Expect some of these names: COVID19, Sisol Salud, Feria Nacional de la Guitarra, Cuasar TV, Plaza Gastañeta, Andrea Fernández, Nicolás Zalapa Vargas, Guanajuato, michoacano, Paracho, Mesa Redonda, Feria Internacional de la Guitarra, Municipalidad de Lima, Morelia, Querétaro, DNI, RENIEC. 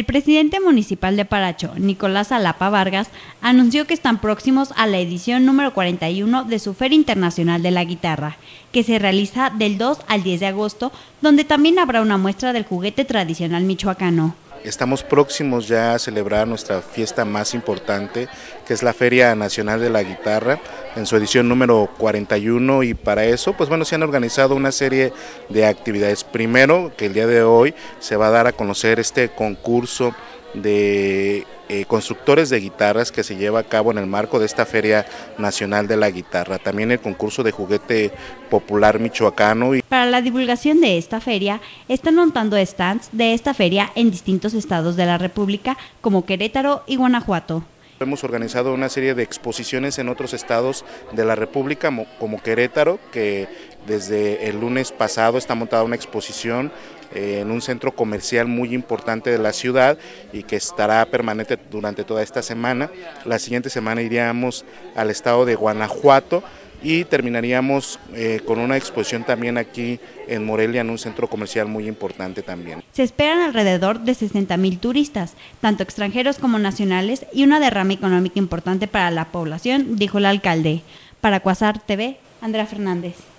El presidente municipal de Paracho, Nicolás Zalapa Vargas, anunció que están próximos a la edición número 41 de su Feria Internacional de la Guitarra, que se realiza del 2 al 10 de agosto, donde también habrá una muestra del juguete tradicional michoacano. Estamos próximos ya a celebrar nuestra fiesta más importante, que es la Feria Nacional de la Guitarra, en su edición número 41, y para eso, pues bueno, se han organizado una serie de actividades. Primero, que el día de hoy se va a dar a conocer este concurso de constructores de guitarras que se lleva a cabo en el marco de esta Feria Nacional de la Guitarra, también el concurso de juguete popular michoacano. Para la divulgación de esta feria están montando stands de esta feria en distintos estados de la República, como Querétaro y Guanajuato. Hemos organizado una serie de exposiciones en otros estados de la República, como Querétaro, que desde el lunes pasado está montada una exposición en un centro comercial muy importante de la ciudad y que estará permanente durante toda esta semana. La siguiente semana iríamos al estado de Guanajuato y terminaríamos con una exposición también aquí en Morelia, en un centro comercial muy importante también. Se esperan alrededor de 60,000 turistas, tanto extranjeros como nacionales, y una derrama económica importante para la población, dijo el alcalde. Para Cuasar TV, Andrea Fernández.